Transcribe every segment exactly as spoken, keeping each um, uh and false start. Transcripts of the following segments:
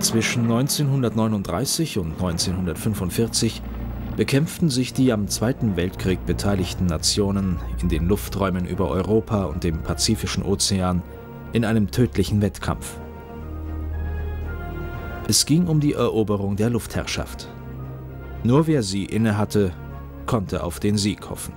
Zwischen neunzehnhundertneununddreißig und neunzehnhundertfünfundvierzig bekämpften sich die am Zweiten Weltkrieg beteiligten Nationen in den Lufträumen über Europa und dem Pazifischen Ozean in einem tödlichen Wettkampf. Es ging um die Eroberung der Luftherrschaft. Nur wer sie innehatte, konnte auf den Sieg hoffen.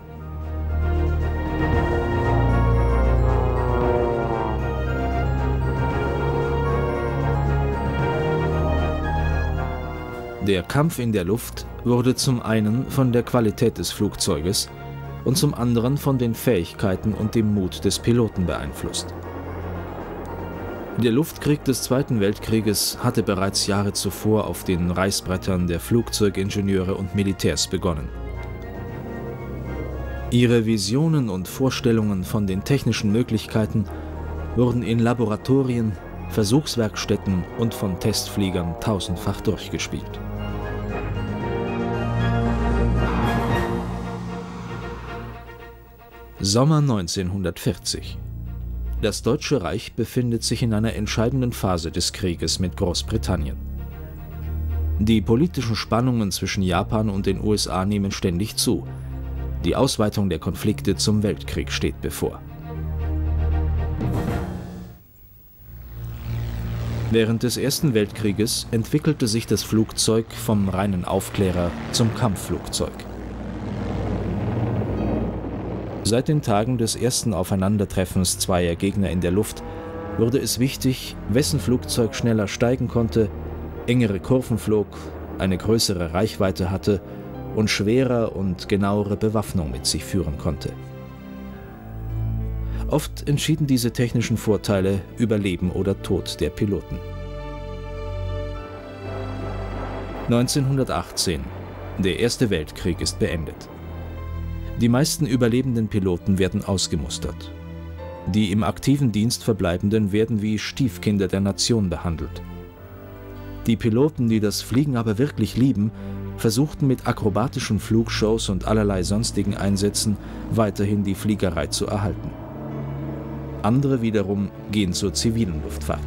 Der Kampf in der Luft wurde zum einen von der Qualität des Flugzeuges und zum anderen von den Fähigkeiten und dem Mut des Piloten beeinflusst. Der Luftkrieg des Zweiten Weltkrieges hatte bereits Jahre zuvor auf den Reißbrettern der Flugzeugingenieure und Militärs begonnen. Ihre Visionen und Vorstellungen von den technischen Möglichkeiten wurden in Laboratorien, Versuchswerkstätten und von Testfliegern tausendfach durchgespielt. Sommer neunzehnhundertvierzig. Das Deutsche Reich befindet sich in einer entscheidenden Phase des Krieges mit Großbritannien. Die politischen Spannungen zwischen Japan und den U S A nehmen ständig zu. Die Ausweitung der Konflikte zum Weltkrieg steht bevor. Während des Ersten Weltkrieges entwickelte sich das Flugzeug vom reinen Aufklärer zum Kampfflugzeug. Seit den Tagen des ersten Aufeinandertreffens zweier Gegner in der Luft wurde es wichtig, wessen Flugzeug schneller steigen konnte, engere Kurven flog, eine größere Reichweite hatte und schwerer und genauere Bewaffnung mit sich führen konnte. Oft entschieden diese technischen Vorteile über Leben oder Tod der Piloten. neunzehnhundertachtzehn. Der Erste Weltkrieg ist beendet. Die meisten überlebenden Piloten werden ausgemustert. Die im aktiven Dienst verbleibenden werden wie Stiefkinder der Nation behandelt. Die Piloten, die das Fliegen aber wirklich lieben, versuchten mit akrobatischen Flugshows und allerlei sonstigen Einsätzen weiterhin die Fliegerei zu erhalten. Andere wiederum gehen zur zivilen Luftfahrt.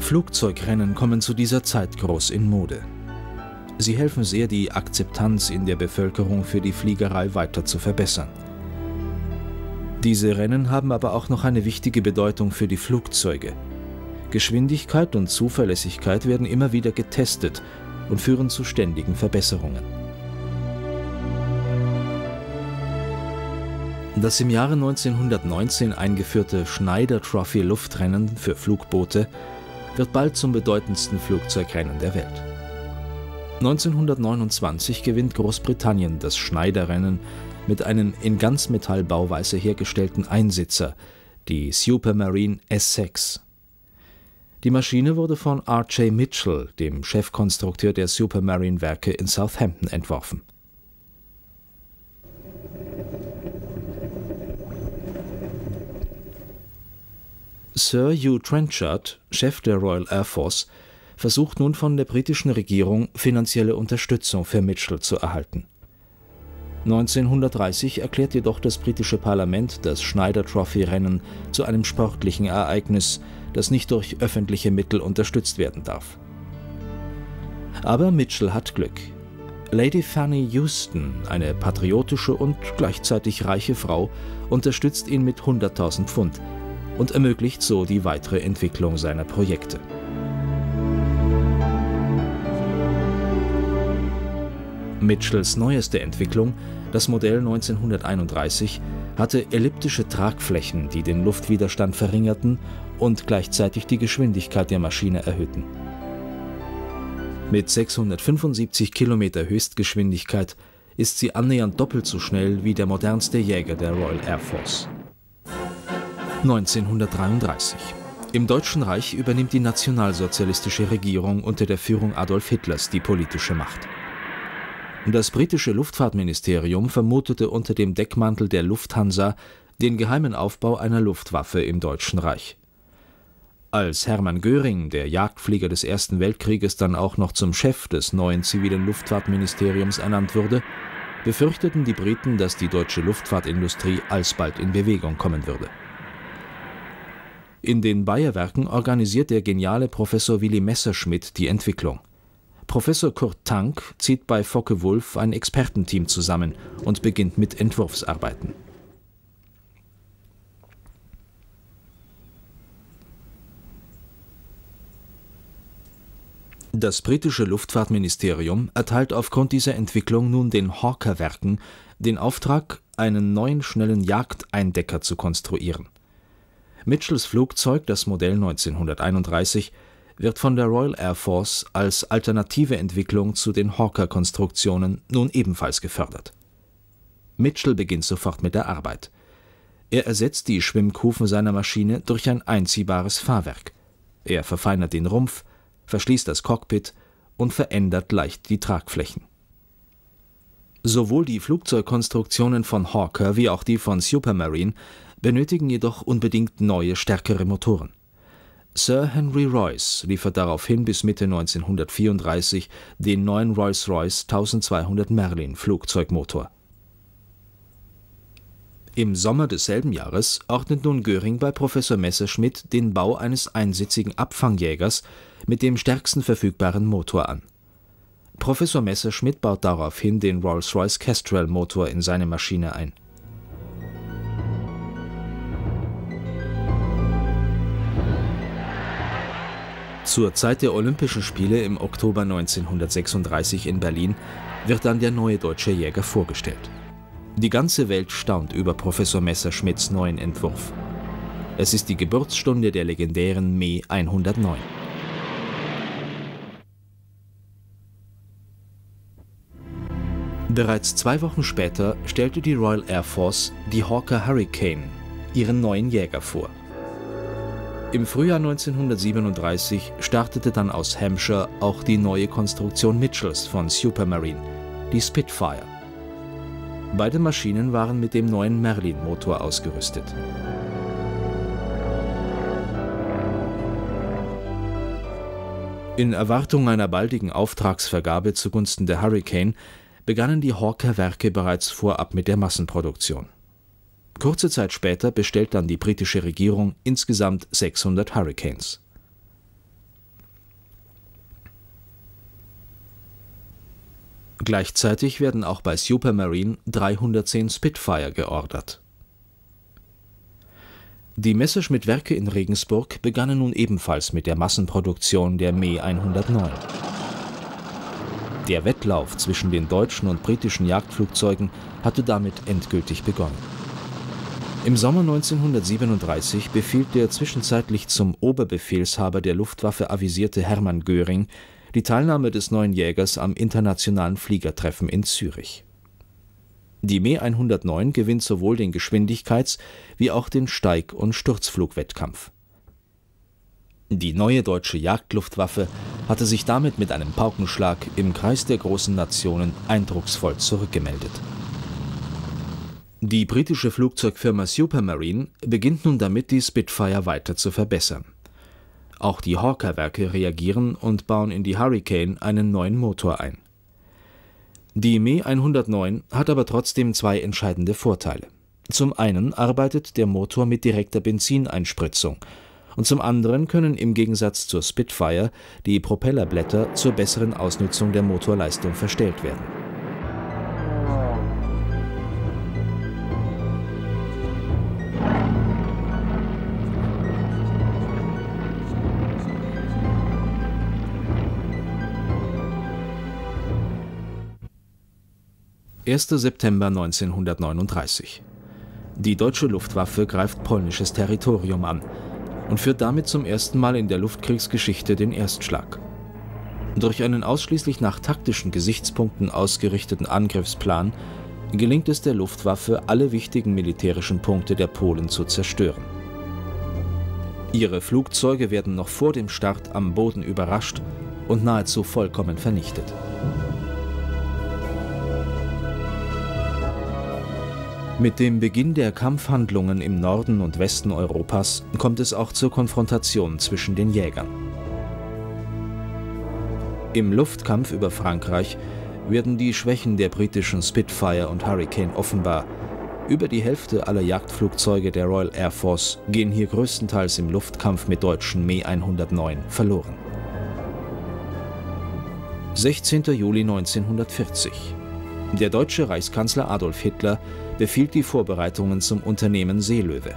Flugzeugrennen kommen zu dieser Zeit groß in Mode. Sie helfen sehr, die Akzeptanz in der Bevölkerung für die Fliegerei weiter zu verbessern. Diese Rennen haben aber auch noch eine wichtige Bedeutung für die Flugzeuge. Geschwindigkeit und Zuverlässigkeit werden immer wieder getestet und führen zu ständigen Verbesserungen. Das im Jahre neunzehnhundertneunzehn eingeführte Schneider Trophy Luftrennen für Flugboote wird bald zum bedeutendsten Flugzeugrennen der Welt. neunzehnhundertneunundzwanzig gewinnt Großbritannien das Schneider-Rennen mit einem in Ganzmetallbauweise hergestellten Einsitzer, die Supermarine S sechs. Die Maschine wurde von R J Mitchell, dem Chefkonstrukteur der Supermarine-Werke in Southampton, entworfen. Sir Hugh Trenchard, Chef der Royal Air Force, versucht nun von der britischen Regierung finanzielle Unterstützung für Mitchell zu erhalten. neunzehnhundertdreißig erklärt jedoch das britische Parlament das Schneider Trophy Rennen zu einem sportlichen Ereignis, das nicht durch öffentliche Mittel unterstützt werden darf. Aber Mitchell hat Glück. Lady Fanny Houston, eine patriotische und gleichzeitig reiche Frau, unterstützt ihn mit hunderttausend Pfund, und ermöglicht so die weitere Entwicklung seiner Projekte. Mitchells neueste Entwicklung, das Modell neunzehnhunderteinunddreißig, hatte elliptische Tragflächen, die den Luftwiderstand verringerten und gleichzeitig die Geschwindigkeit der Maschine erhöhten. Mit sechshundertfünfundsiebzig Kilometer Höchstgeschwindigkeit ist sie annähernd doppelt so schnell wie der modernste Jäger der Royal Air Force. neunzehnhundertdreiunddreißig. Im Deutschen Reich übernimmt die nationalsozialistische Regierung unter der Führung Adolf Hitlers die politische Macht. Das britische Luftfahrtministerium vermutete unter dem Deckmantel der Lufthansa den geheimen Aufbau einer Luftwaffe im Deutschen Reich. Als Hermann Göring, der Jagdflieger des Ersten Weltkrieges, dann auch noch zum Chef des neuen zivilen Luftfahrtministeriums ernannt wurde, befürchteten die Briten, dass die deutsche Luftfahrtindustrie alsbald in Bewegung kommen würde. In den Bayerwerken organisiert der geniale Professor Willi Messerschmidt die Entwicklung. Professor Kurt Tank zieht bei Focke-Wulf ein Expertenteam zusammen und beginnt mit Entwurfsarbeiten. Das britische Luftfahrtministerium erteilt aufgrund dieser Entwicklung nun den Hawker-Werken den Auftrag, einen neuen schnellen Jagdeindecker zu konstruieren. Mitchells Flugzeug, das Modell neunzehnhunderteinunddreißig, wird von der Royal Air Force als alternative Entwicklung zu den Hawker-Konstruktionen nun ebenfalls gefördert. Mitchell beginnt sofort mit der Arbeit. Er ersetzt die Schwimmkufen seiner Maschine durch ein einziehbares Fahrwerk. Er verfeinert den Rumpf, verschließt das Cockpit und verändert leicht die Tragflächen. Sowohl die Flugzeugkonstruktionen von Hawker wie auch die von Supermarine benötigen jedoch unbedingt neue, stärkere Motoren. Sir Henry Royce liefert daraufhin bis Mitte neunzehnhundertvierunddreißig den neuen Rolls-Royce zwölfhundert Merlin Flugzeugmotor. Im Sommer desselben Jahres ordnet nun Göring bei Professor Messerschmidt den Bau eines einsitzigen Abfangjägers mit dem stärksten verfügbaren Motor an. Professor Messerschmidt baut daraufhin den Rolls-Royce Kestrel Motor in seine Maschine ein. Zur Zeit der Olympischen Spiele im Oktober neunzehnhundertsechsunddreißig in Berlin wird dann der neue deutsche Jäger vorgestellt. Die ganze Welt staunt über Professor Messerschmidts neuen Entwurf. Es ist die Geburtsstunde der legendären Me hundertneun. Bereits zwei Wochen später stellte die Royal Air Force die Hawker Hurricane, ihren neuen Jäger, vor. Im Frühjahr neunzehnhundertsiebenunddreißig startete dann aus Hampshire auch die neue Konstruktion Mitchells von Supermarine, die Spitfire. Beide Maschinen waren mit dem neuen Merlin-Motor ausgerüstet. In Erwartung einer baldigen Auftragsvergabe zugunsten der Hurricane begannen die Hawker-Werke bereits vorab mit der Massenproduktion. Kurze Zeit später bestellt dann die britische Regierung insgesamt sechshundert Hurricanes. Gleichzeitig werden auch bei Supermarine dreihundertzehn Spitfire geordert. Die Messerschmitt-Werke in Regensburg begannen nun ebenfalls mit der Massenproduktion der Me hundertneun. Der Wettlauf zwischen den deutschen und britischen Jagdflugzeugen hatte damit endgültig begonnen. Im Sommer neunzehnhundertsiebenunddreißig befiehlt der zwischenzeitlich zum Oberbefehlshaber der Luftwaffe avisierte Hermann Göring die Teilnahme des neuen Jägers am internationalen Fliegertreffen in Zürich. Die Me hundertneun gewinnt sowohl den Geschwindigkeits- wie auch den Steig- und Sturzflugwettkampf. Die neue deutsche Jagdluftwaffe hatte sich damit mit einem Paukenschlag im Kreis der großen Nationen eindrucksvoll zurückgemeldet. Die britische Flugzeugfirma Supermarine beginnt nun damit, die Spitfire weiter zu verbessern. Auch die Hawker-Werke reagieren und bauen in die Hurricane einen neuen Motor ein. Die Me hundertneun hat aber trotzdem zwei entscheidende Vorteile. Zum einen arbeitet der Motor mit direkter Benzineinspritzung und zum anderen können im Gegensatz zur Spitfire die Propellerblätter zur besseren Ausnutzung der Motorleistung verstellt werden. erster September neunzehnhundertneununddreißig. Die deutsche Luftwaffe greift polnisches Territorium an und führt damit zum ersten Mal in der Luftkriegsgeschichte den Erstschlag. Durch einen ausschließlich nach taktischen Gesichtspunkten ausgerichteten Angriffsplan gelingt es der Luftwaffe, alle wichtigen militärischen Punkte der Polen zu zerstören. Ihre Flugzeuge werden noch vor dem Start am Boden überrascht und nahezu vollkommen vernichtet. Mit dem Beginn der Kampfhandlungen im Norden und Westen Europas kommt es auch zur Konfrontation zwischen den Jägern. Im Luftkampf über Frankreich werden die Schwächen der britischen Spitfire und Hurricane offenbar. Über die Hälfte aller Jagdflugzeuge der Royal Air Force gehen hier größtenteils im Luftkampf mit deutschen Me hundertneun verloren. sechzehnter Juli neunzehnhundertvierzig. Der deutsche Reichskanzler Adolf Hitler befiehlt die Vorbereitungen zum Unternehmen Seelöwe.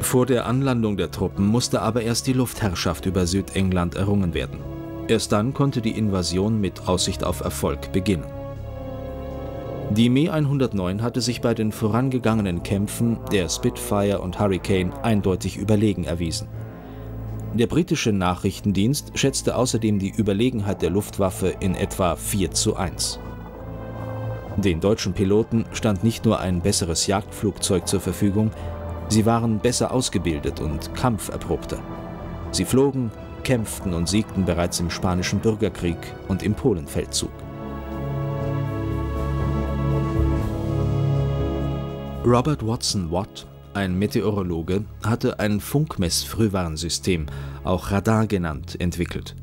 Vor der Anlandung der Truppen musste aber erst die Luftherrschaft über Südengland errungen werden. Erst dann konnte die Invasion mit Aussicht auf Erfolg beginnen. Die Me hundertneun hatte sich bei den vorangegangenen Kämpfen der Spitfire und Hurricane eindeutig überlegen erwiesen. Der britische Nachrichtendienst schätzte außerdem die Überlegenheit der Luftwaffe in etwa vier zu eins. Den deutschen Piloten stand nicht nur ein besseres Jagdflugzeug zur Verfügung, sie waren besser ausgebildet und kampferprobter. Sie flogen, kämpften und siegten bereits im Spanischen Bürgerkrieg und im Polenfeldzug. Robert Watson-Watt, ein Meteorologe, hatte ein Funkmessfrühwarnsystem, auch Radar genannt, entwickelt.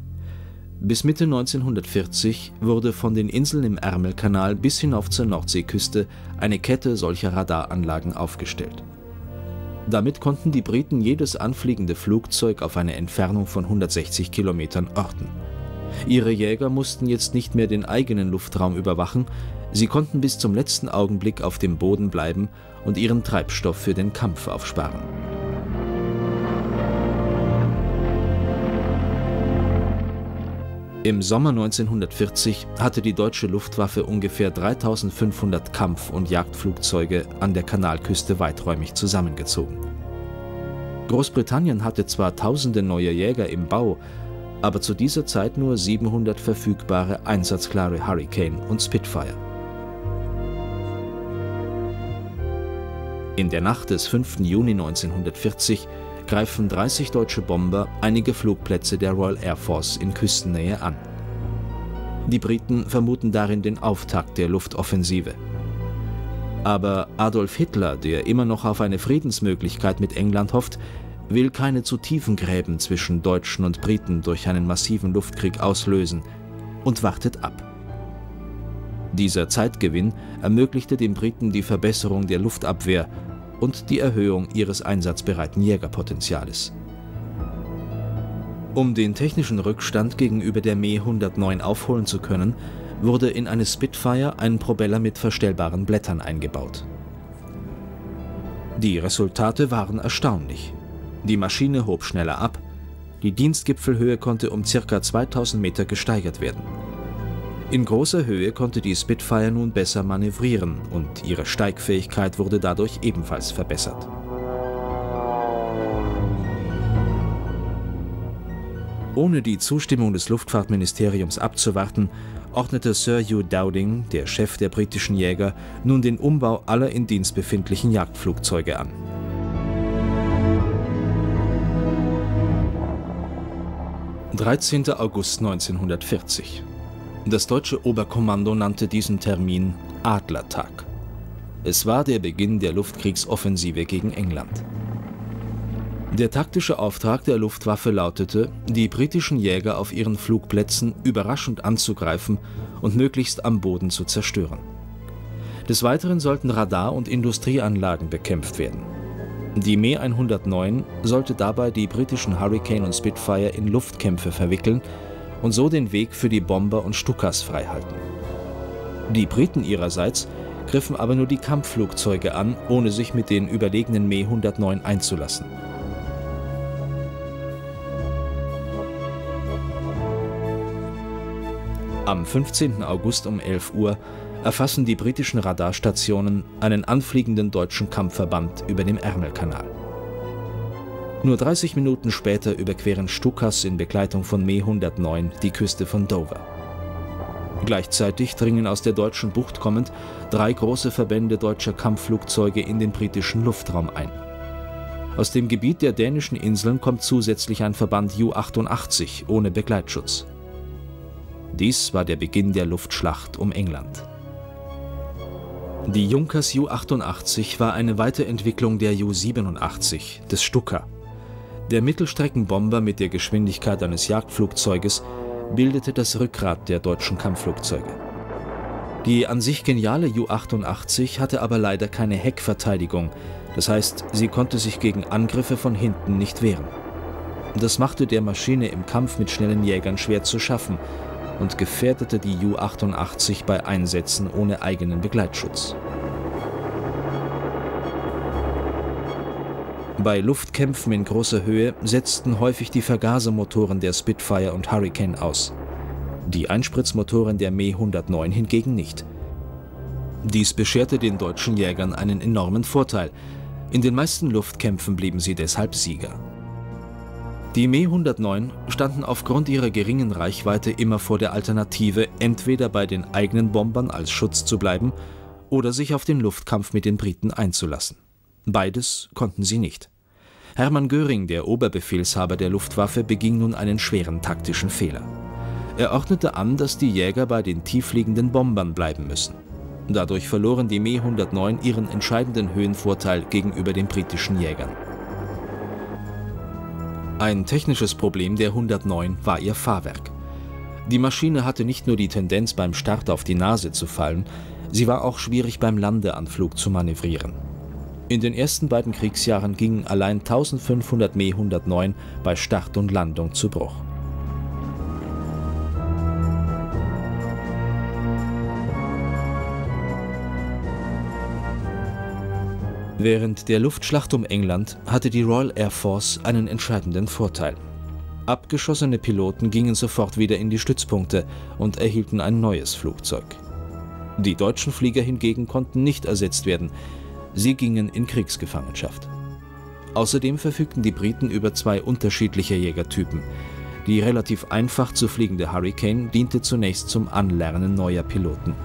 Bis Mitte neunzehnhundertvierzig wurde von den Inseln im Ärmelkanal bis hinauf zur Nordseeküste eine Kette solcher Radaranlagen aufgestellt. Damit konnten die Briten jedes anfliegende Flugzeug auf eine Entfernung von hundertsechzig Kilometern orten. Ihre Jäger mussten jetzt nicht mehr den eigenen Luftraum überwachen, sie konnten bis zum letzten Augenblick auf dem Boden bleiben und ihren Treibstoff für den Kampf aufsparen. Im Sommer neunzehnhundertvierzig hatte die deutsche Luftwaffe ungefähr dreitausendfünfhundert Kampf- und Jagdflugzeuge an der Kanalküste weiträumig zusammengezogen. Großbritannien hatte zwar tausende neue Jäger im Bau, aber zu dieser Zeit nur siebenhundert verfügbare einsatzklare Hurricane und Spitfire. In der Nacht des fünften Juni neunzehnhundertvierzig greifen dreißig deutsche Bomber einige Flugplätze der Royal Air Force in Küstennähe an. Die Briten vermuten darin den Auftakt der Luftoffensive. Aber Adolf Hitler, der immer noch auf eine Friedensmöglichkeit mit England hofft, will keine zu tiefen Gräben zwischen Deutschen und Briten durch einen massiven Luftkrieg auslösen und wartet ab. Dieser Zeitgewinn ermöglichte den Briten die Verbesserung der Luftabwehr und die Erhöhung ihres einsatzbereiten Jägerpotenziales. Um den technischen Rückstand gegenüber der Me hundertneun aufholen zu können, wurde in eine Spitfire ein Propeller mit verstellbaren Blättern eingebaut. Die Resultate waren erstaunlich. Die Maschine hob schneller ab, die Dienstgipfelhöhe konnte um ca. zweitausend Meter gesteigert werden. In großer Höhe konnte die Spitfire nun besser manövrieren und ihre Steigfähigkeit wurde dadurch ebenfalls verbessert. Ohne die Zustimmung des Luftfahrtministeriums abzuwarten, ordnete Sir Hugh Dowding, der Chef der britischen Jäger, nun den Umbau aller in Dienst befindlichen Jagdflugzeuge an. dreizehnter August neunzehnhundertvierzig. Das deutsche Oberkommando nannte diesen Termin Adlertag. Es war der Beginn der Luftkriegsoffensive gegen England. Der taktische Auftrag der Luftwaffe lautete, die britischen Jäger auf ihren Flugplätzen überraschend anzugreifen und möglichst am Boden zu zerstören. Des Weiteren sollten Radar- und Industrieanlagen bekämpft werden. Die Me hundertneun sollte dabei die britischen Hurricane und Spitfire in Luftkämpfe verwickeln und so den Weg für die Bomber und Stukas freihalten. Die Briten ihrerseits griffen aber nur die Kampfflugzeuge an, ohne sich mit den überlegenen Me hundertneun einzulassen. Am fünfzehnten August um elf Uhr erfassen die britischen Radarstationen einen anfliegenden deutschen Kampfverband über dem Ärmelkanal. Nur dreißig Minuten später überqueren Stukas in Begleitung von Me hundertneun die Küste von Dover. Gleichzeitig dringen aus der deutschen Bucht kommend drei große Verbände deutscher Kampfflugzeuge in den britischen Luftraum ein. Aus dem Gebiet der dänischen Inseln kommt zusätzlich ein Verband Ju achtundachtzig ohne Begleitschutz. Dies war der Beginn der Luftschlacht um England. Die Junkers Ju achtundachtzig war eine Weiterentwicklung der Ju siebenundachtzig, des Stuka. Der Mittelstreckenbomber mit der Geschwindigkeit eines Jagdflugzeuges bildete das Rückgrat der deutschen Kampfflugzeuge. Die an sich geniale Ju achtundachtzig hatte aber leider keine Heckverteidigung, das heißt, sie konnte sich gegen Angriffe von hinten nicht wehren. Das machte der Maschine im Kampf mit schnellen Jägern schwer zu schaffen und gefährdete die Ju achtundachtzig bei Einsätzen ohne eigenen Begleitschutz. Bei Luftkämpfen in großer Höhe setzten häufig die Vergasermotoren der Spitfire und Hurricane aus. Die Einspritzmotoren der Me hundertneun hingegen nicht. Dies bescherte den deutschen Jägern einen enormen Vorteil. In den meisten Luftkämpfen blieben sie deshalb Sieger. Die Me hundertneun standen aufgrund ihrer geringen Reichweite immer vor der Alternative, entweder bei den eigenen Bombern als Schutz zu bleiben oder sich auf den Luftkampf mit den Briten einzulassen. Beides konnten sie nicht. Hermann Göring, der Oberbefehlshaber der Luftwaffe, beging nun einen schweren taktischen Fehler. Er ordnete an, dass die Jäger bei den tieffliegenden Bombern bleiben müssen. Dadurch verloren die Me hundertneun ihren entscheidenden Höhenvorteil gegenüber den britischen Jägern. Ein technisches Problem der hundertneun war ihr Fahrwerk. Die Maschine hatte nicht nur die Tendenz, beim Start auf die Nase zu fallen, sie war auch schwierig beim Landeanflug zu manövrieren. In den ersten beiden Kriegsjahren gingen allein eintausendfünfhundert Me hundertneun bei Start und Landung zu Bruch. Während der Luftschlacht um England hatte die Royal Air Force einen entscheidenden Vorteil. Abgeschossene Piloten gingen sofort wieder in die Stützpunkte und erhielten ein neues Flugzeug. Die deutschen Flieger hingegen konnten nicht ersetzt werden. Sie gingen in Kriegsgefangenschaft. Außerdem verfügten die Briten über zwei unterschiedliche Jägertypen. Die relativ einfach zu fliegende Hurricane diente zunächst zum Anlernen neuer Piloten.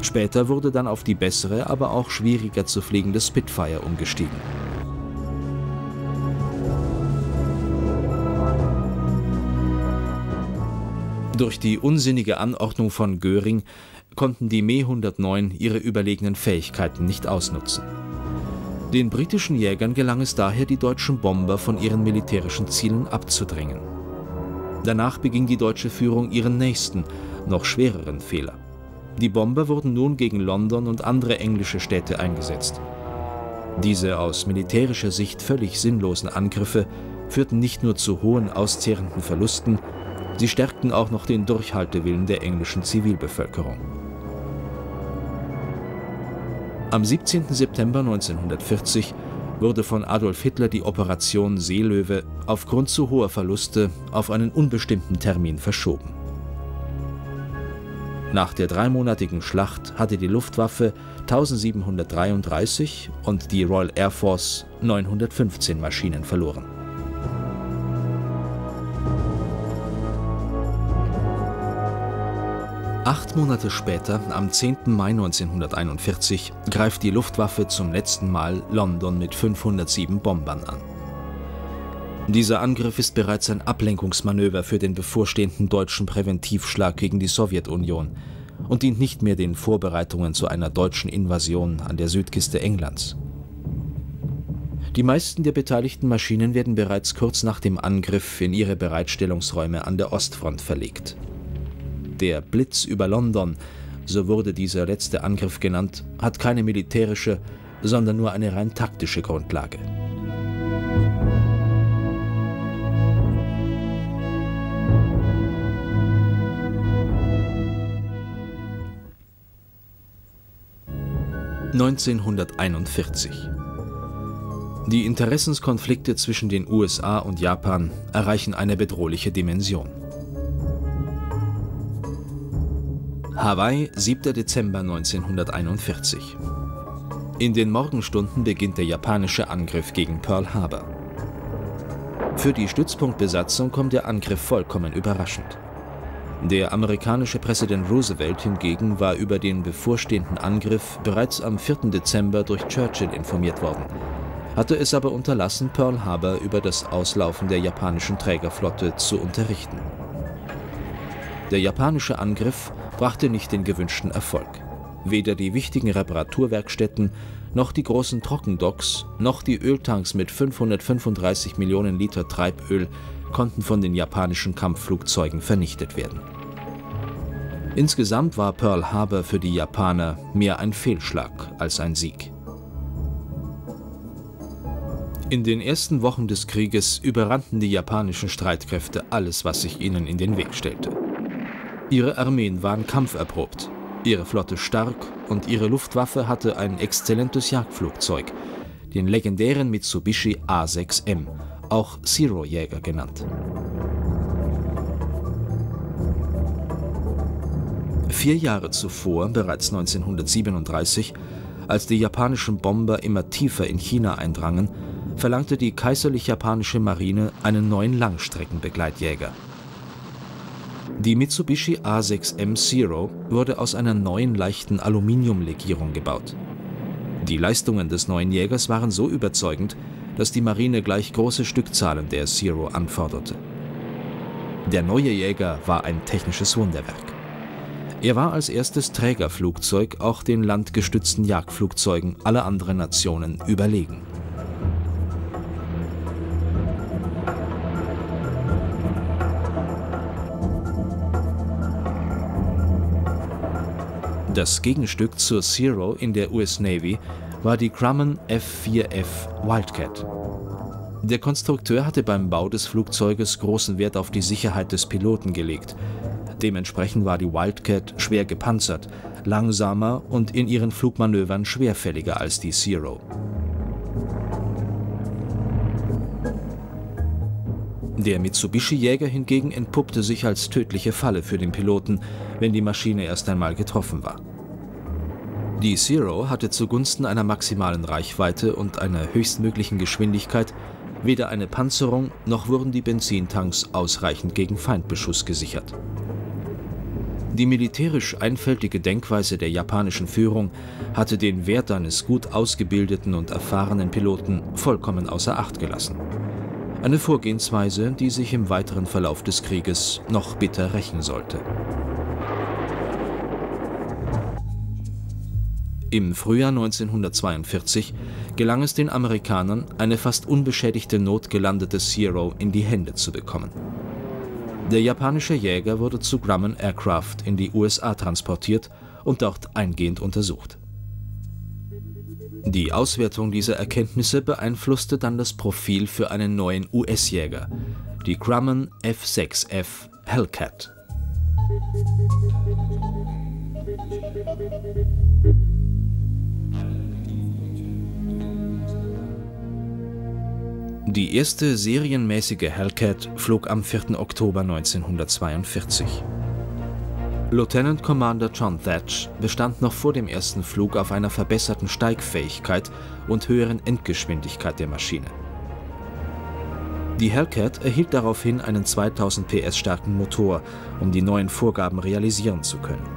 Später wurde dann auf die bessere, aber auch schwieriger zu fliegende Spitfire umgestiegen. Durch die unsinnige Anordnung von Göring konnten die Me hundertneun ihre überlegenen Fähigkeiten nicht ausnutzen. Den britischen Jägern gelang es daher, die deutschen Bomber von ihren militärischen Zielen abzudrängen. Danach beging die deutsche Führung ihren nächsten, noch schwereren Fehler. Die Bomber wurden nun gegen London und andere englische Städte eingesetzt. Diese aus militärischer Sicht völlig sinnlosen Angriffe führten nicht nur zu hohen, auszehrenden Verlusten, sie stärkten auch noch den Durchhaltewillen der englischen Zivilbevölkerung. Am siebzehnten September neunzehnhundertvierzig wurde von Adolf Hitler die Operation Seelöwe aufgrund zu hoher Verluste auf einen unbestimmten Termin verschoben. Nach der dreimonatigen Schlacht hatte die Luftwaffe tausendsiebenhundertdreiunddreißig und die Royal Air Force neunhundertfünfzehn Maschinen verloren. Acht Monate später, am zehnten Mai neunzehnhunderteinundvierzig, greift die Luftwaffe zum letzten Mal London mit fünfhundertsieben Bombern an. Dieser Angriff ist bereits ein Ablenkungsmanöver für den bevorstehenden deutschen Präventivschlag gegen die Sowjetunion und dient nicht mehr den Vorbereitungen zu einer deutschen Invasion an der Südküste Englands. Die meisten der beteiligten Maschinen werden bereits kurz nach dem Angriff in ihre Bereitstellungsräume an der Ostfront verlegt. Der Blitz über London, so wurde dieser letzte Angriff genannt, hat keine militärische, sondern nur eine rein taktische Grundlage. neunzehnhunderteinundvierzig. Die Interessenskonflikte zwischen den U S A und Japan erreichen eine bedrohliche Dimension. Hawaii, siebter Dezember neunzehnhunderteinundvierzig. In den Morgenstunden beginnt der japanische Angriff gegen Pearl Harbor. Für die Stützpunktbesatzung kommt der Angriff vollkommen überraschend. Der amerikanische Präsident Roosevelt hingegen war über den bevorstehenden Angriff bereits am vierten Dezember durch Churchill informiert worden, hatte es aber unterlassen, Pearl Harbor über das Auslaufen der japanischen Trägerflotte zu unterrichten. Der japanische Angriff brachte nicht den gewünschten Erfolg. Weder die wichtigen Reparaturwerkstätten, noch die großen Trockendocks, noch die Öltanks mit fünfhundertfünfunddreißig Millionen Liter Treiböl konnten von den japanischen Kampfflugzeugen vernichtet werden. Insgesamt war Pearl Harbor für die Japaner mehr ein Fehlschlag als ein Sieg. In den ersten Wochen des Krieges überrannten die japanischen Streitkräfte alles, was sich ihnen in den Weg stellte. Ihre Armeen waren kampferprobt, ihre Flotte stark und ihre Luftwaffe hatte ein exzellentes Jagdflugzeug, den legendären Mitsubishi A sechs M, auch Zero-Jäger genannt. Vier Jahre zuvor, bereits neunzehnhundertsiebenunddreißig, als die japanischen Bomber immer tiefer in China eindrangen, verlangte die kaiserlich-japanische Marine einen neuen Langstreckenbegleitjäger. Die Mitsubishi A sechs M Zero wurde aus einer neuen leichten Aluminiumlegierung gebaut. Die Leistungen des neuen Jägers waren so überzeugend, dass die Marine gleich große Stückzahlen der Zero anforderte. Der neue Jäger war ein technisches Wunderwerk. Er war als erstes Trägerflugzeug auch den landgestützten Jagdflugzeugen aller anderen Nationen überlegen. Das Gegenstück zur Zero in der U S Navy war die Grumman F vier F Wildcat. Der Konstrukteur hatte beim Bau des Flugzeuges großen Wert auf die Sicherheit des Piloten gelegt. Dementsprechend war die Wildcat schwer gepanzert, langsamer und in ihren Flugmanövern schwerfälliger als die Zero. Der Mitsubishi-Jäger hingegen entpuppte sich als tödliche Falle für den Piloten, wenn die Maschine erst einmal getroffen war. Die Zero hatte zugunsten einer maximalen Reichweite und einer höchstmöglichen Geschwindigkeit weder eine Panzerung noch wurden die Benzintanks ausreichend gegen Feindbeschuss gesichert. Die militärisch einfältige Denkweise der japanischen Führung hatte den Wert eines gut ausgebildeten und erfahrenen Piloten vollkommen außer Acht gelassen. Eine Vorgehensweise, die sich im weiteren Verlauf des Krieges noch bitter rächen sollte. Im Frühjahr neunzehnhundertzweiundvierzig gelang es den Amerikanern, eine fast unbeschädigte notgelandete Zero in die Hände zu bekommen. Der japanische Jäger wurde zu Grumman Aircraft in die U S A transportiert und dort eingehend untersucht. Die Auswertung dieser Erkenntnisse beeinflusste dann das Profil für einen neuen U S-Jäger, die Grumman F sechs F Hellcat. Die erste serienmäßige Hellcat flog am vierten Oktober neunzehnhundertzweiundvierzig. Lieutenant Commander John Thatch bestand noch vor dem ersten Flug auf einer verbesserten Steigfähigkeit und höheren Endgeschwindigkeit der Maschine. Die Hellcat erhielt daraufhin einen zweitausend P S starken Motor, um die neuen Vorgaben realisieren zu können.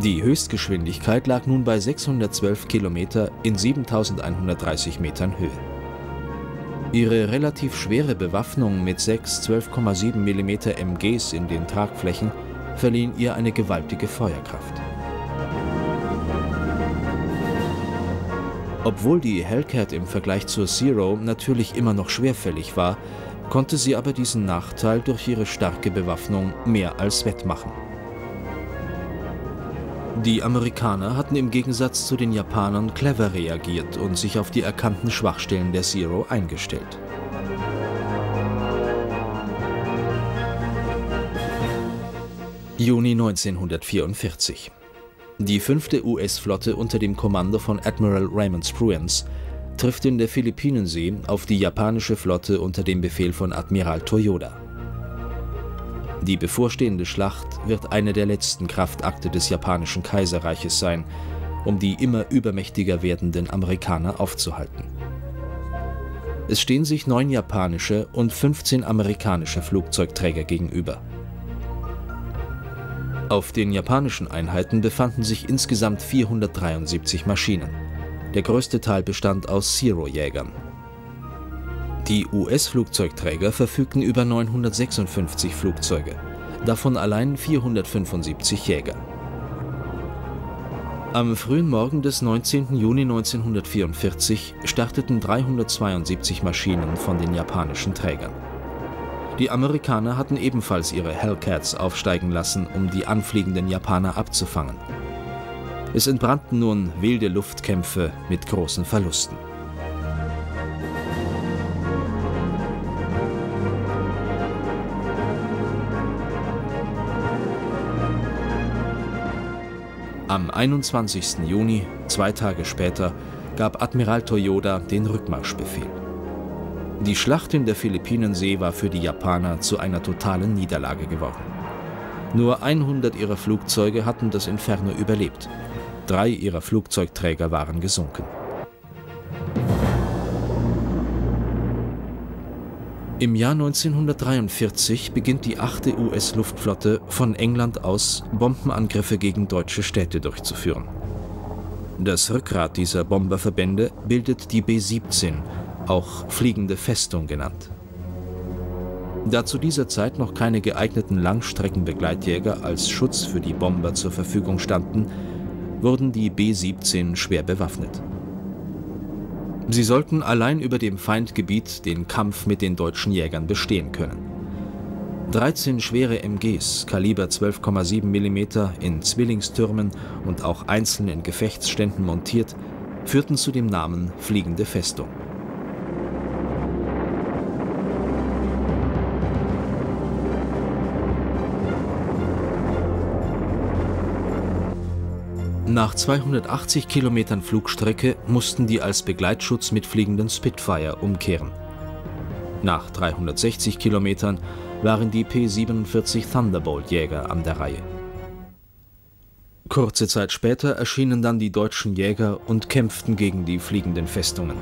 Die Höchstgeschwindigkeit lag nun bei sechshundertzwölf Kilometer in siebentausendeinhundertdreißig Metern Höhe. Ihre relativ schwere Bewaffnung mit sechs zwölf Komma sieben Millimeter M Gs in den Tragflächen verliehen ihr eine gewaltige Feuerkraft. Obwohl die Hellcat im Vergleich zur Zero natürlich immer noch schwerfällig war, konnte sie aber diesen Nachteil durch ihre starke Bewaffnung mehr als wettmachen. Die Amerikaner hatten im Gegensatz zu den Japanern clever reagiert und sich auf die erkannten Schwachstellen der Zero eingestellt. Juni neunzehnhundertvierundvierzig. Die fünfte U S-Flotte unter dem Kommando von Admiral Raymond Spruance trifft in der Philippinensee auf die japanische Flotte unter dem Befehl von Admiral Toyoda. Die bevorstehende Schlacht wird eine der letzten Kraftakte des japanischen Kaiserreiches sein, um die immer übermächtiger werdenden Amerikaner aufzuhalten. Es stehen sich neun japanische und fünfzehn amerikanische Flugzeugträger gegenüber. Auf den japanischen Einheiten befanden sich insgesamt vierhundertdreiundsiebzig Maschinen. Der größte Teil bestand aus Zero-Jägern. Die U S-Flugzeugträger verfügten über neunhundertsechsundfünfzig Flugzeuge, davon allein vierhundertfünfundsiebzig Jäger. Am frühen Morgen des neunzehnten Juni neunzehnhundertvierundvierzig starteten dreihundertzweiundsiebzig Maschinen von den japanischen Trägern. Die Amerikaner hatten ebenfalls ihre Hellcats aufsteigen lassen, um die anfliegenden Japaner abzufangen. Es entbrannten nun wilde Luftkämpfe mit großen Verlusten. Am einundzwanzigsten Juni, zwei Tage später, gab Admiral Toyoda den Rückmarschbefehl. Die Schlacht in der Philippinensee war für die Japaner zu einer totalen Niederlage geworden. Nur hundert ihrer Flugzeuge hatten das Inferno überlebt. Drei ihrer Flugzeugträger waren gesunken. Im Jahr neunzehnhundertdreiundvierzig beginnt die achte U S-Luftflotte von England aus, Bombenangriffe gegen deutsche Städte durchzuführen. Das Rückgrat dieser Bomberverbände bildet die B siebzehn, auch fliegende Festung genannt. Da zu dieser Zeit noch keine geeigneten Langstreckenbegleitjäger als Schutz für die Bomber zur Verfügung standen, wurden die B siebzehn schwer bewaffnet. Sie sollten allein über dem Feindgebiet den Kampf mit den deutschen Jägern bestehen können. dreizehn schwere M Gs, Kaliber zwölf Komma sieben Millimeter, in Zwillingstürmen und auch einzeln in Gefechtsständen montiert, führten zu dem Namen Fliegende Festung. Nach zweihundertachtzig Kilometern Flugstrecke mussten die als Begleitschutz mitfliegenden Spitfire umkehren. Nach dreihundertsechzig Kilometern waren die P siebenundvierzig Thunderbolt-Jäger an der Reihe. Kurze Zeit später erschienen dann die deutschen Jäger und kämpften gegen die fliegenden Festungen.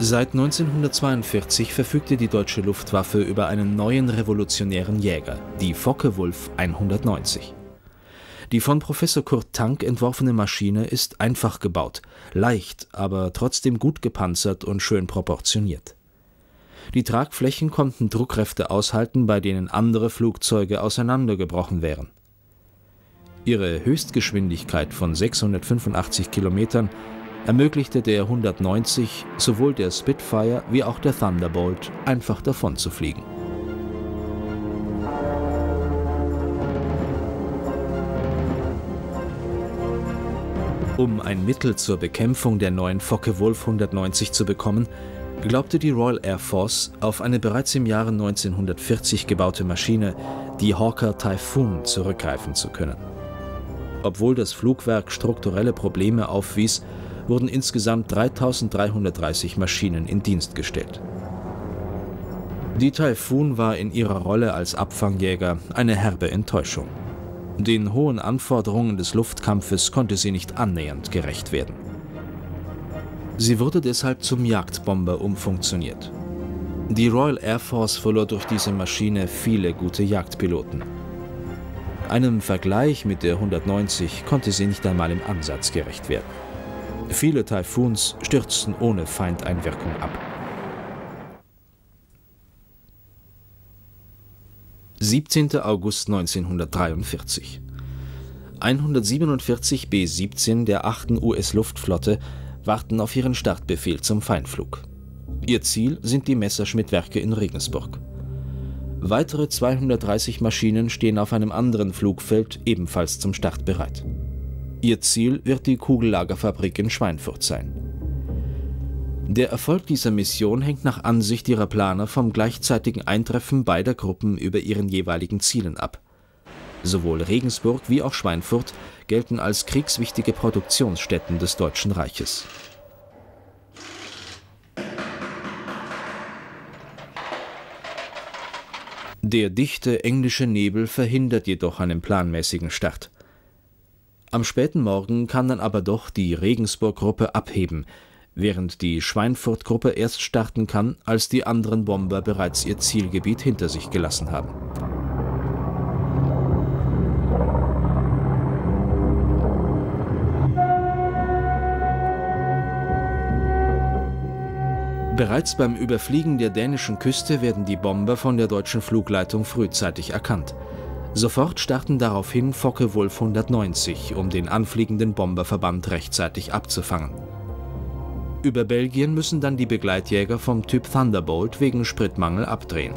Seit neunzehnhundertzweiundvierzig verfügte die deutsche Luftwaffe über einen neuen revolutionären Jäger, die Focke-Wulf hundertneunzig. Die von Professor Kurt Tank entworfene Maschine ist einfach gebaut, leicht, aber trotzdem gut gepanzert und schön proportioniert. Die Tragflächen konnten Druckkräfte aushalten, bei denen andere Flugzeuge auseinandergebrochen wären. Ihre Höchstgeschwindigkeit von sechshundertfünfundachtzig Kilometern ermöglichte der hundertneunzig sowohl der Spitfire wie auch der Thunderbolt einfach davon zu fliegen. Um ein Mittel zur Bekämpfung der neuen Focke-Wulf hundertneunzig zu bekommen, glaubte die Royal Air Force auf eine bereits im Jahre neunzehnhundertvierzig gebaute Maschine, die Hawker Typhoon, zurückgreifen zu können. Obwohl das Flugwerk strukturelle Probleme aufwies, wurden insgesamt dreitausenddreihundertdreißig Maschinen in Dienst gestellt. Die Typhoon war in ihrer Rolle als Abfangjäger eine herbe Enttäuschung. Den hohen Anforderungen des Luftkampfes konnte sie nicht annähernd gerecht werden. Sie wurde deshalb zum Jagdbomber umfunktioniert. Die Royal Air Force verlor durch diese Maschine viele gute Jagdpiloten. Einem Vergleich mit der hundertneunzig konnte sie nicht einmal im Ansatz gerecht werden. Viele Typhoons stürzten ohne Feindeinwirkung ab. siebzehnten August neunzehnhundertdreiundvierzig. hundertsiebenundvierzig B siebzehn der achten U S-Luftflotte warten auf ihren Startbefehl zum Feinflug. Ihr Ziel sind die Messerschmitt-Werke in Regensburg. Weitere zweihundertdreißig Maschinen stehen auf einem anderen Flugfeld ebenfalls zum Start bereit. Ihr Ziel wird die Kugellagerfabrik in Schweinfurt sein. Der Erfolg dieser Mission hängt nach Ansicht ihrer Planer vom gleichzeitigen Eintreffen beider Gruppen über ihren jeweiligen Zielen ab. Sowohl Regensburg wie auch Schweinfurt gelten als kriegswichtige Produktionsstätten des Deutschen Reiches. Der dichte englische Nebel verhindert jedoch einen planmäßigen Start. Am späten Morgen kann dann aber doch die Regensburg-Gruppe abheben, während die Schweinfurt-Gruppe erst starten kann, als die anderen Bomber bereits ihr Zielgebiet hinter sich gelassen haben. Bereits beim Überfliegen der dänischen Küste werden die Bomber von der deutschen Flugleitung frühzeitig erkannt. Sofort starten daraufhin Focke-Wulf hundertneunzig, um den anfliegenden Bomberverband rechtzeitig abzufangen. Über Belgien müssen dann die Begleitjäger vom Typ Thunderbolt wegen Spritmangel abdrehen.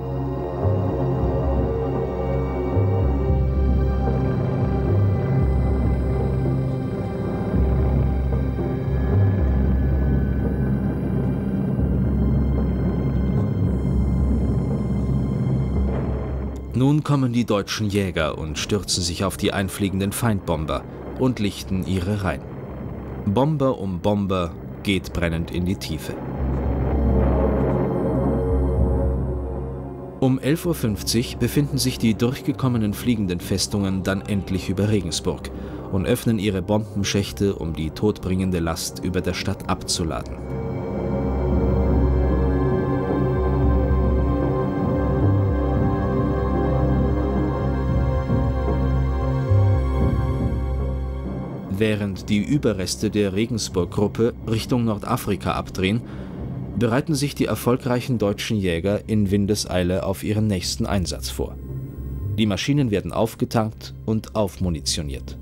Nun kommen die deutschen Jäger und stürzen sich auf die einfliegenden Feindbomber und lichten ihre Reihen. Bomber um Bomber geht brennend in die Tiefe. Um elf Uhr fünfzig befinden sich die durchgekommenen fliegenden Festungen dann endlich über Regensburg und öffnen ihre Bombenschächte, um die todbringende Last über der Stadt abzuladen. Während die Überreste der Regensburg-Gruppe Richtung Nordafrika abdrehen, bereiten sich die erfolgreichen deutschen Jäger in Windeseile auf ihren nächsten Einsatz vor. Die Maschinen werden aufgetankt und aufmunitioniert.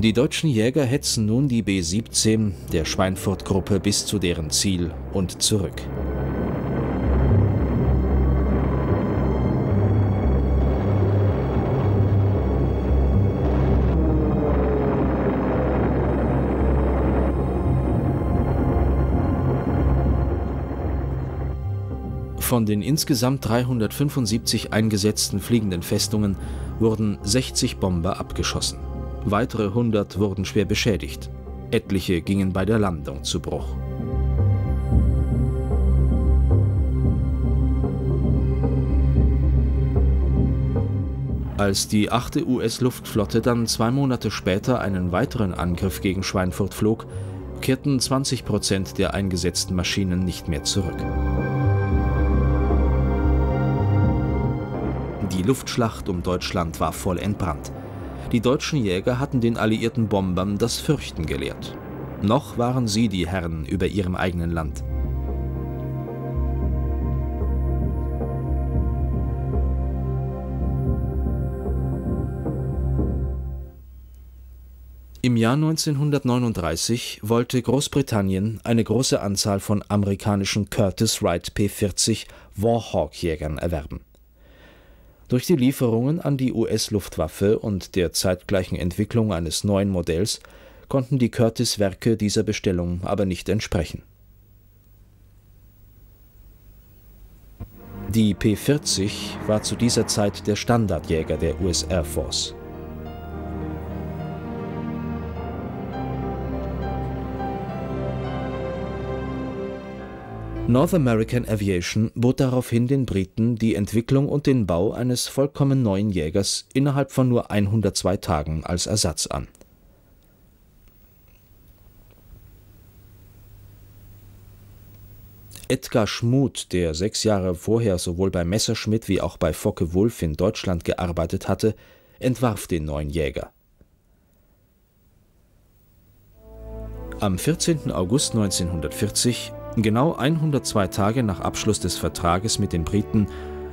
Die deutschen Jäger hetzen nun die B siebzehn der Schweinfurt-Gruppe bis zu deren Ziel und zurück. Von den insgesamt dreihundertfünfundsiebzig eingesetzten fliegenden Festungen wurden sechzig Bomber abgeschossen. Weitere hundert wurden schwer beschädigt. Etliche gingen bei der Landung zu Bruch. Als die achte U S-Luftflotte dann zwei Monate später einen weiteren Angriff gegen Schweinfurt flog, kehrten zwanzig Prozent der eingesetzten Maschinen nicht mehr zurück. Die Luftschlacht um Deutschland war voll entbrannt. Die deutschen Jäger hatten den alliierten Bombern das Fürchten gelehrt. Noch waren sie die Herren über ihrem eigenen Land. Im Jahr neunzehnhundertneununddreißig wollte Großbritannien eine große Anzahl von amerikanischen Curtiss Wright P vierzig Warhawk-Jägern erwerben. Durch die Lieferungen an die U S-Luftwaffe und der zeitgleichen Entwicklung eines neuen Modells konnten die Curtiss-Werke dieser Bestellung aber nicht entsprechen. Die P vierzig war zu dieser Zeit der Standardjäger der U S Air Force. North American Aviation bot daraufhin den Briten die Entwicklung und den Bau eines vollkommen neuen Jägers innerhalb von nur hundertzwei Tagen als Ersatz an. Edgar Schmuth, der sechs Jahre vorher sowohl bei Messerschmitt wie auch bei Focke-Wulf in Deutschland gearbeitet hatte, entwarf den neuen Jäger. Am vierzehnten August neunzehnhundertvierzig, genau hundertzwei Tage nach Abschluss des Vertrages mit den Briten,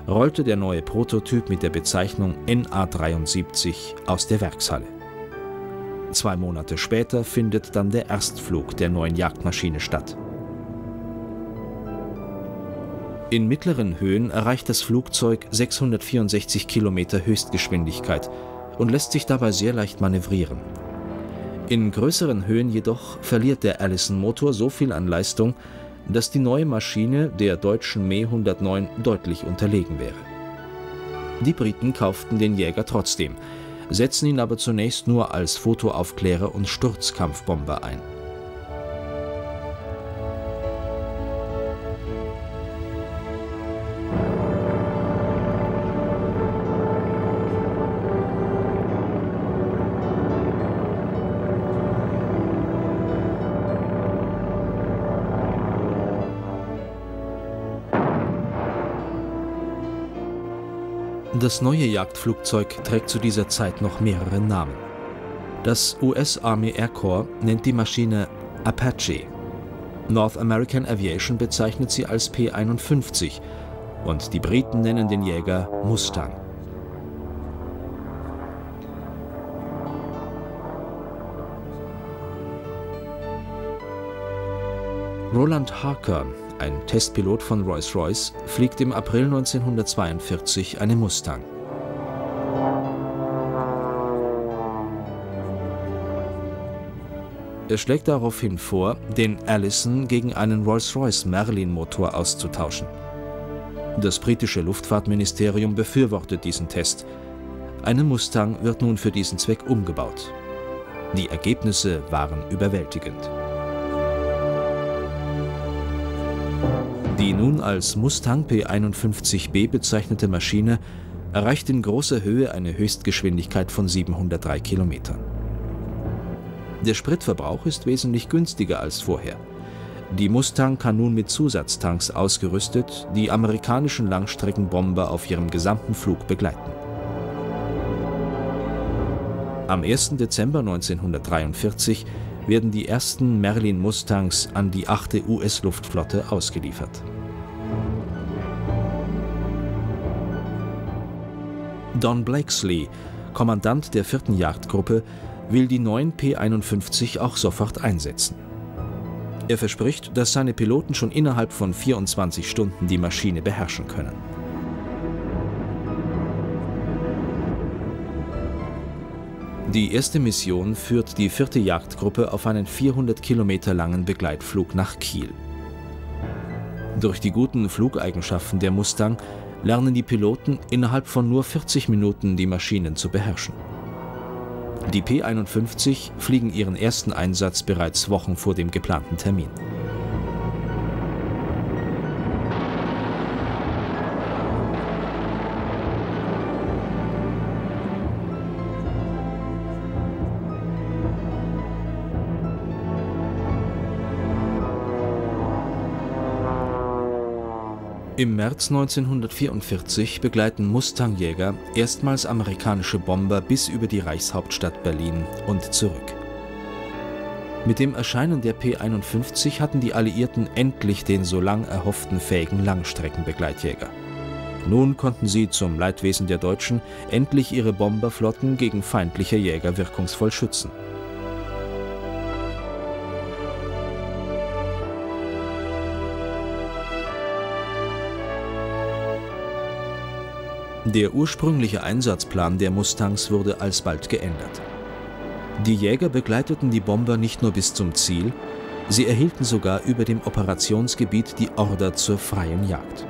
rollte der neue Prototyp mit der Bezeichnung N A dreiundsiebzig aus der Werkshalle. Zwei Monate später findet dann der Erstflug der neuen Jagdmaschine statt. In mittleren Höhen erreicht das Flugzeug sechshundertvierundsechzig Kilometer Höchstgeschwindigkeit und lässt sich dabei sehr leicht manövrieren. In größeren Höhen jedoch verliert der Allison-Motor so viel an Leistung, dass die neue Maschine der deutschen Me hundertneun deutlich unterlegen wäre. Die Briten kauften den Jäger trotzdem, setzen ihn aber zunächst nur als Fotoaufklärer und Sturzkampfbomber ein. Das neue Jagdflugzeug trägt zu dieser Zeit noch mehrere Namen. Das U S Army Air Corps nennt die Maschine Apache. North American Aviation bezeichnet sie als P einundfünfzig und die Briten nennen den Jäger Mustang. Roland Harker, ein Testpilot von Rolls-Royce, fliegt im April neunzehnhundertzweiundvierzig einen Mustang. Er schlägt daraufhin vor, den Allison gegen einen Rolls-Royce Merlin-Motor auszutauschen. Das britische Luftfahrtministerium befürwortet diesen Test. Ein Mustang wird nun für diesen Zweck umgebaut. Die Ergebnisse waren überwältigend. Die nun als Mustang P einundfünfzig B bezeichnete Maschine erreicht in großer Höhe eine Höchstgeschwindigkeit von siebenhundertdrei Kilometern. Der Spritverbrauch ist wesentlich günstiger als vorher. Die Mustang kann nun mit Zusatztanks ausgerüstet die amerikanischen Langstreckenbomber auf ihrem gesamten Flug begleiten. Am ersten Dezember neunzehnhundertdreiundvierzig werden die ersten Merlin Mustangs an die achte U S-Luftflotte ausgeliefert. Don Blakesley, Kommandant der vierten Jagdgruppe, will die neuen P einundfünfzig auch sofort einsetzen. Er verspricht, dass seine Piloten schon innerhalb von vierundzwanzig Stunden die Maschine beherrschen können. Die erste Mission führt die vierte Jagdgruppe auf einen vierhundert Kilometer langen Begleitflug nach Kiel. Durch die guten Flugeigenschaften der Mustang lernen die Piloten innerhalb von nur vierzig Minuten die Maschinen zu beherrschen. Die P einundfünfzig fliegen ihren ersten Einsatz bereits Wochen vor dem geplanten Termin. Im März neunzehnhundertvierundvierzig begleiten Mustangjäger erstmals amerikanische Bomber bis über die Reichshauptstadt Berlin und zurück. Mit dem Erscheinen der P einundfünfzig hatten die Alliierten endlich den so lang erhofften fähigen Langstreckenbegleitjäger. Nun konnten sie zum Leidwesen der Deutschen endlich ihre Bomberflotten gegen feindliche Jäger wirkungsvoll schützen. Der ursprüngliche Einsatzplan der Mustangs wurde alsbald geändert. Die Jäger begleiteten die Bomber nicht nur bis zum Ziel, sie erhielten sogar über dem Operationsgebiet die Order zur freien Jagd.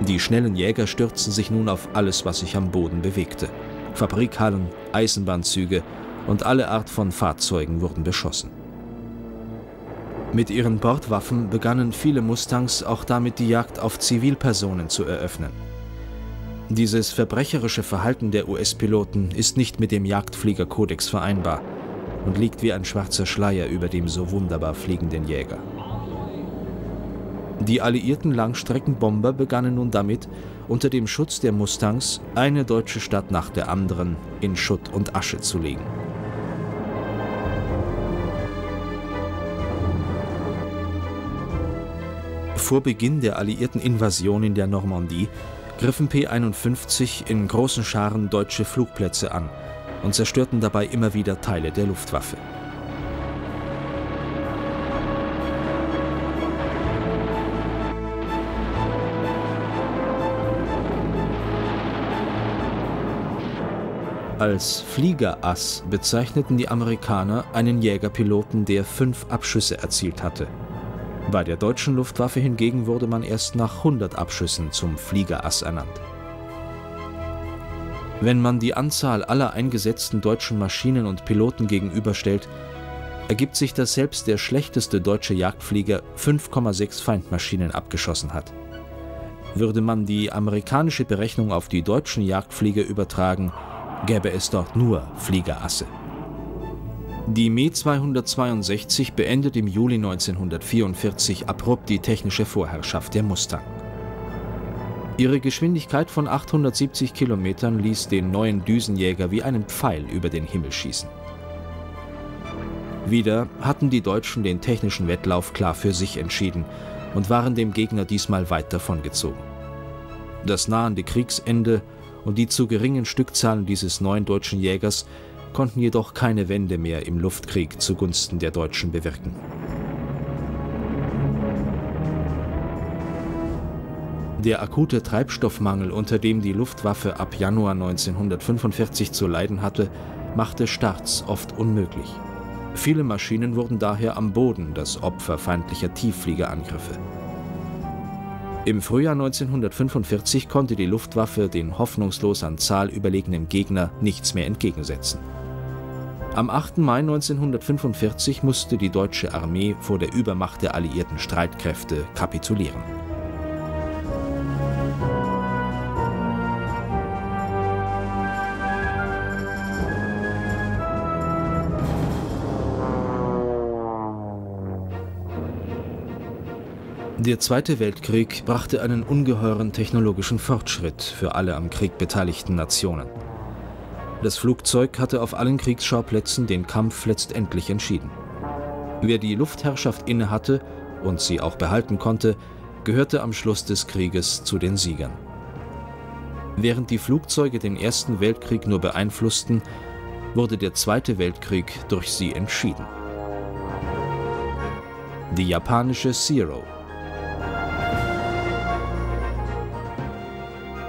Die schnellen Jäger stürzten sich nun auf alles, was sich am Boden bewegte. Fabrikhallen, Eisenbahnzüge und alle Art von Fahrzeugen wurden beschossen. Mit ihren Bordwaffen begannen viele Mustangs auch damit, die Jagd auf Zivilpersonen zu eröffnen. Dieses verbrecherische Verhalten der U S-Piloten ist nicht mit dem Jagdfliegerkodex vereinbar und liegt wie ein schwarzer Schleier über dem so wunderbar fliegenden Jäger. Die alliierten Langstreckenbomber begannen nun damit, unter dem Schutz der Mustangs eine deutsche Stadt nach der anderen in Schutt und Asche zu legen. Vor Beginn der alliierten Invasion in der Normandie griffen P einundfünfzig in großen Scharen deutsche Flugplätze an und zerstörten dabei immer wieder Teile der Luftwaffe. Als Fliegerass bezeichneten die Amerikaner einen Jägerpiloten, der fünf Abschüsse erzielt hatte. Bei der deutschen Luftwaffe hingegen wurde man erst nach hundert Abschüssen zum Fliegerass ernannt. Wenn man die Anzahl aller eingesetzten deutschen Maschinen und Piloten gegenüberstellt, ergibt sich, dass selbst der schlechteste deutsche Jagdflieger fünf Komma sechs Feindmaschinen abgeschossen hat. Würde man die amerikanische Berechnung auf die deutschen Jagdflieger übertragen, gäbe es dort nur Fliegerasse. Die Me zweihundertzweiundsechzig beendet im Juli neunzehnhundertvierundvierzig abrupt die technische Vorherrschaft der Mustang. Ihre Geschwindigkeit von achthundertsiebzig Kilometern ließ den neuen Düsenjäger wie einen Pfeil über den Himmel schießen. Wieder hatten die Deutschen den technischen Wettlauf klar für sich entschieden und waren dem Gegner diesmal weit davongezogen. Das nahende Kriegsende und die zu geringen Stückzahlen dieses neuen deutschen Jägers konnten jedoch keine Wende mehr im Luftkrieg zugunsten der Deutschen bewirken. Der akute Treibstoffmangel, unter dem die Luftwaffe ab Januar neunzehnhundertfünfundvierzig zu leiden hatte, machte Starts oft unmöglich. Viele Maschinen wurden daher am Boden das Opfer feindlicher Tieffliegerangriffe. Im Frühjahr neunzehnhundertfünfundvierzig konnte die Luftwaffe den hoffnungslos an Zahl überlegenen Gegner nichts mehr entgegensetzen. Am achten Mai neunzehnhundertfünfundvierzig musste die deutsche Armee vor der Übermacht der alliierten Streitkräfte kapitulieren. Der Zweite Weltkrieg brachte einen ungeheuren technologischen Fortschritt für alle am Krieg beteiligten Nationen. Das Flugzeug hatte auf allen Kriegsschauplätzen den Kampf letztendlich entschieden. Wer die Luftherrschaft innehatte und sie auch behalten konnte, gehörte am Schluss des Krieges zu den Siegern. Während die Flugzeuge den Ersten Weltkrieg nur beeinflussten, wurde der Zweite Weltkrieg durch sie entschieden. Die japanische Zero,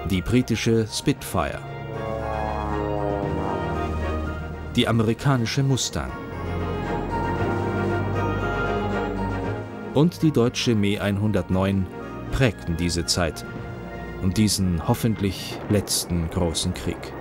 die britische Spitfire, die amerikanische Mustang und die deutsche Me hundertneun prägten diese Zeit und diesen hoffentlich letzten großen Krieg.